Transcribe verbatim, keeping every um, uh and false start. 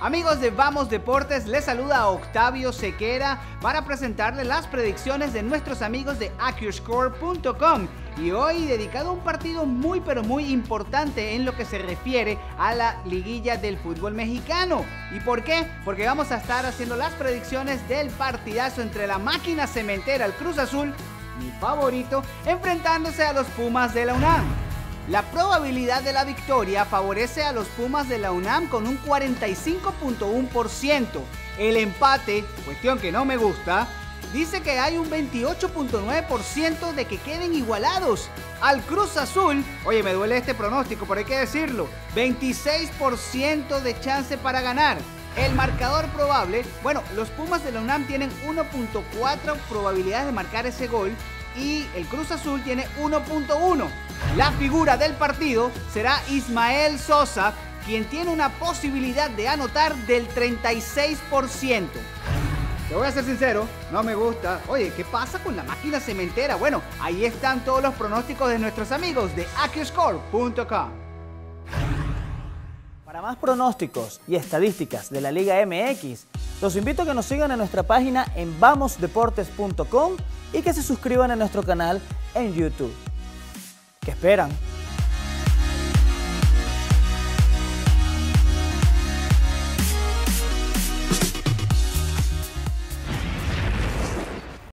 Amigos de Vamos Deportes, les saluda a Octavio Sequera para presentarles las predicciones de nuestros amigos de AccuScore punto com. Y hoy dedicado a un partido muy pero muy importante en lo que se refiere a la liguilla del fútbol mexicano. ¿Y por qué? Porque vamos a estar haciendo las predicciones del partidazo entre la máquina cementera, el Cruz Azul, mi favorito, enfrentándose a los Pumas de la UNAM. La probabilidad de la victoria favorece a los Pumas de la UNAM con un cuarenta y cinco punto uno por ciento. El empate, cuestión que no me gusta, dice que hay un veintiocho punto nueve por ciento de que queden igualados. Al Cruz Azul, oye, me duele este pronóstico, pero hay que decirlo, veintiséis por ciento de chance para ganar. El marcador probable, bueno, los Pumas de la UNAM tienen uno punto cuatro probabilidades de marcar ese gol y el Cruz Azul tiene uno punto uno. La figura del partido será Ismael Sosa, quien tiene una posibilidad de anotar del treinta y seis por ciento. Te voy a ser sincero, no me gusta. Oye, ¿qué pasa con la máquina cementera? Bueno, ahí están todos los pronósticos de nuestros amigos de AccuScore punto com. Para más pronósticos y estadísticas de la Liga M X, los invito a que nos sigan en nuestra página en vamos deportes punto com y que se suscriban a nuestro canal en YouTube. ¿Qué esperan?